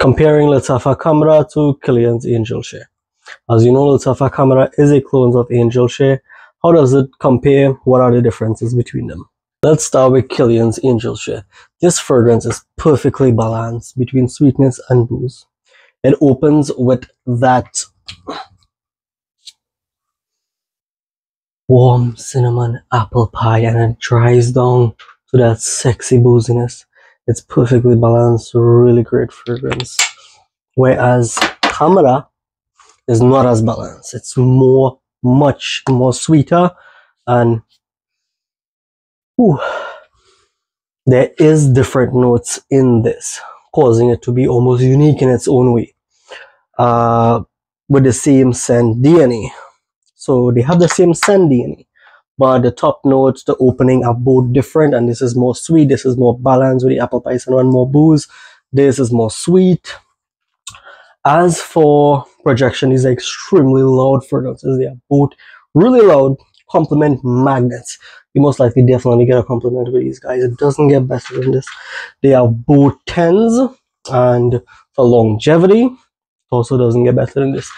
Comparing Lattafa Khamrah to Killian's Angel Share. As you know, Lattafa Khamrah is a clone of Angel Share. How does it compare? What are the differences between them? Let's start with Killian's Angel Share. This fragrance is perfectly balanced between sweetness and booze. It opens with that warm cinnamon apple pie, and it dries down to that sexy booziness. It's perfectly balanced, really great fragrance. Whereas Khamrah is not as balanced. It's much more sweeter, and there is different notes in this, causing it to be almost unique in its own way, with the same scent DNA. So they have the same scent DNA, but the top notes, the opening, are both different. And this is more sweet, this is more balanced with the apple pie and more booze. This is more sweet. As for projection, these are extremely loud fragrances. They are both really loud, compliment magnets. You most likely definitely get a compliment with these guys. It doesn't get better than this. They are both 10s, and for longevity, it also doesn't get better than this.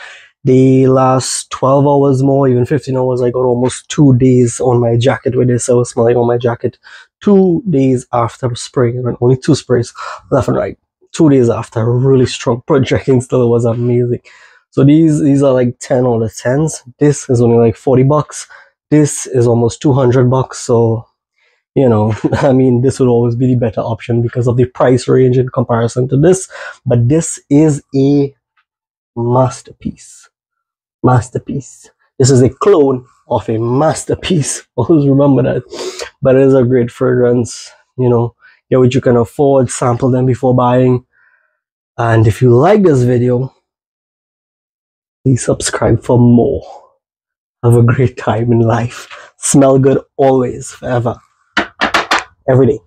They last 12 hours more, even 15 hours. I got almost 2 days on my jacket with this. I was smelling on my jacket 2 days after spraying. And only 2 sprays left and right. 2 days after, really strong projecting still was amazing. So these are like 10 out of 10s. This is only like $40. This is almost $200. So, you know, I mean, this would always be the better option because of the price range in comparison to this. But this is a masterpiece. Masterpiece. This is a clone of a masterpiece. Always remember that. But it is a great fragrance, you know. Get what you can afford, sample them before buying. And if you like this video, please subscribe for more. Have a great time in life. Smell good always, forever, every day.